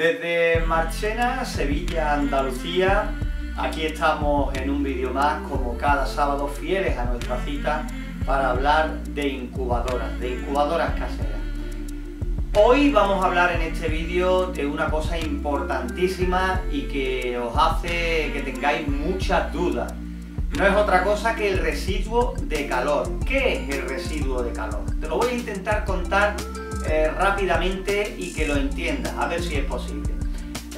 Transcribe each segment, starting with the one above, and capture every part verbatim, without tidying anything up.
Desde Marchena, Sevilla, Andalucía, aquí estamos en un vídeo más, como cada sábado, fieles a nuestra cita para hablar de incubadoras, de incubadoras caseras. Hoy vamos a hablar en este vídeo de una cosa importantísima y que os hace que tengáis muchas dudas. No es otra cosa que el residuo de calor. ¿Qué es el residuo de calor? Te lo voy a intentar contar Eh, rápidamente y que lo entiendas, a ver si es posible.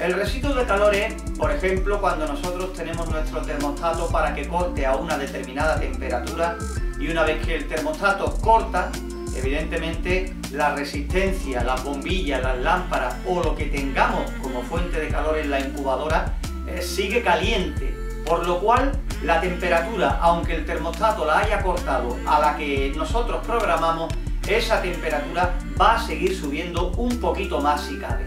El residuo de calor es, por ejemplo, cuando nosotros tenemos nuestro termostato para que corte a una determinada temperatura, y una vez que el termostato corta, evidentemente la resistencia, las bombillas, las lámparas o lo que tengamos como fuente de calor en la incubadora eh, sigue caliente, por lo cual la temperatura, aunque el termostato la haya cortado a la que nosotros programamos, esa temperatura va a seguir subiendo un poquito más si cabe.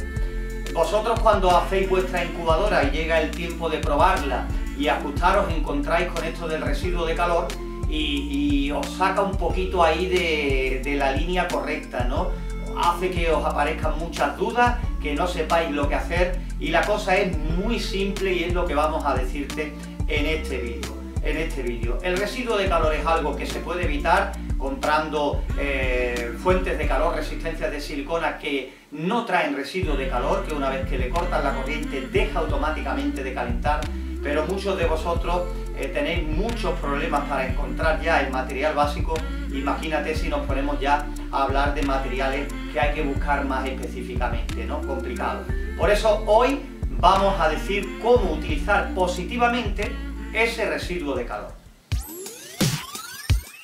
Vosotros, cuando hacéis vuestra incubadora y llega el tiempo de probarla y ajustaros, encontráis con esto del residuo de calor y, y os saca un poquito ahí de, de la línea correcta, ¿no? Hace que os aparezcan muchas dudas, que no sepáis lo que hacer, y la cosa es muy simple y es lo que vamos a decirte en este vídeo. En este vídeo, el residuo de calor es algo que se puede evitar comprando eh, fuentes de calor, resistencias de silicona que no traen residuo de calor, que una vez que le cortan la corriente deja automáticamente de calentar, pero muchos de vosotros eh, tenéis muchos problemas para encontrar ya el material básico. Imagínate si nos ponemos ya a hablar de materiales que hay que buscar más específicamente, ¿no? Complicado. Por eso hoy vamos a decir cómo utilizar positivamente ese residuo de calor.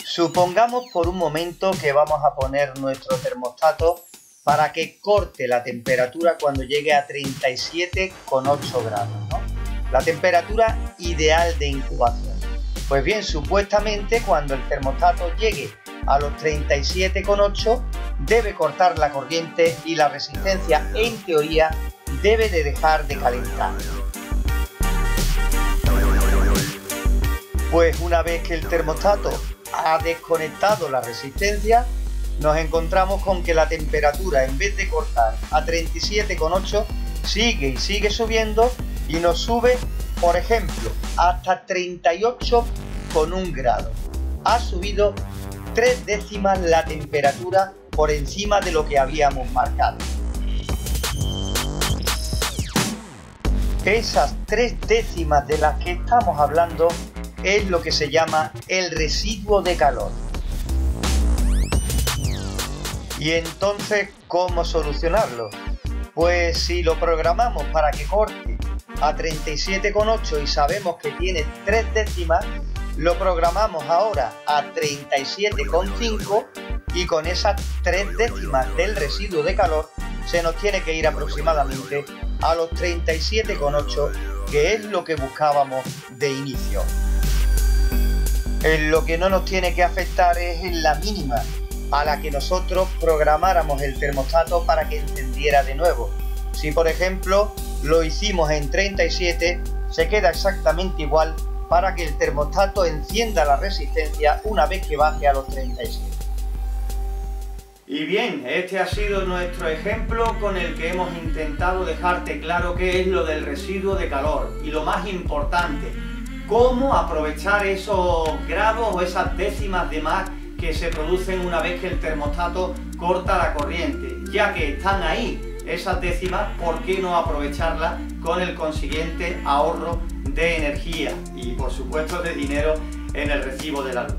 Supongamos por un momento que vamos a poner nuestro termostato para que corte la temperatura cuando llegue a treinta y siete coma ocho grados, ¿no? La temperatura ideal de incubación. Pues bien, supuestamente cuando el termostato llegue a los treinta y siete coma ocho debe cortar la corriente y la resistencia, en teoría, debe de dejar de calentar. Pues una vez que el termostato ha desconectado la resistencia, nos encontramos con que la temperatura, en vez de cortar a treinta y siete coma ocho, sigue y sigue subiendo y nos sube, por ejemplo, hasta treinta y ocho coma uno grados. Ha subido tres décimas la temperatura por encima de lo que habíamos marcado. Esas tres décimas de las que estamos hablando es lo que se llama el residuo de calor. Y entonces, ¿cómo solucionarlo? Pues si lo programamos para que corte a treinta y siete coma ocho y sabemos que tiene tres décimas, lo programamos ahora a treinta y siete coma cinco y con esas tres décimas del residuo de calor se nos tiene que ir aproximadamente a los treinta y siete coma ocho, que es lo que buscábamos de inicio. En lo que no nos tiene que afectar es en la mínima a la que nosotros programáramos el termostato para que encendiera de nuevo. Si por ejemplo lo hicimos en treinta y siete, se queda exactamente igual para que el termostato encienda la resistencia una vez que baje a los treinta y siete. Y bien, este ha sido nuestro ejemplo con el que hemos intentado dejarte claro qué es lo del residuo de calor y, lo más importante, cómo aprovechar esos grados o esas décimas de más que se producen una vez que el termostato corta la corriente. Ya que están ahí esas décimas, ¿por qué no aprovecharlas con el consiguiente ahorro de energía y, por supuesto, de dinero en el recibo de la luz?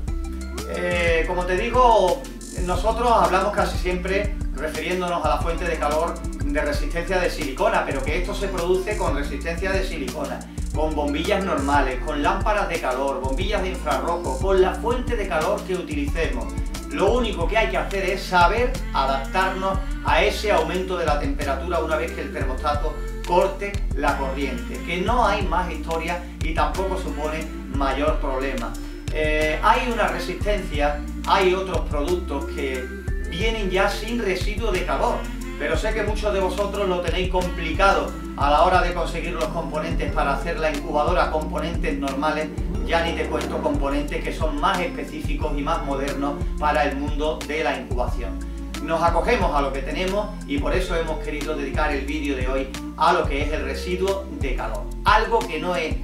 Eh, como te digo, nosotros hablamos casi siempre refiriéndonos a la fuente de calor de resistencia de silicona, pero que esto se produce con resistencia de silicona, con bombillas normales, con lámparas de calor, bombillas de infrarrojo, con la fuente de calor que utilicemos. Lo único que hay que hacer es saber adaptarnos a ese aumento de la temperatura una vez que el termostato corte la corriente, que no hay más historia y tampoco supone mayor problema. Eh, hay una resistencia, hay otros productos que vienen ya sin residuo de calor, pero sé que muchos de vosotros lo tenéis complicado a la hora de conseguir los componentes para hacer la incubadora, componentes normales, ya ni te cuento componentes que son más específicos y más modernos para el mundo de la incubación. nos acogemos a lo que tenemos y por eso hemos querido dedicar el vídeo de hoy a lo que es el residuo de calor. Algo que no es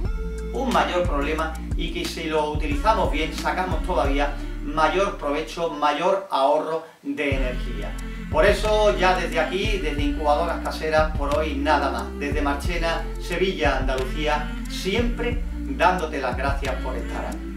un mayor problema y que si lo utilizamos bien sacamos todavía mayor provecho, mayor ahorro de energía. Por eso ya desde aquí, desde Incubadoras Caseras, por hoy nada más. Desde Marchena, Sevilla, Andalucía, siempre dándote las gracias por estar aquí.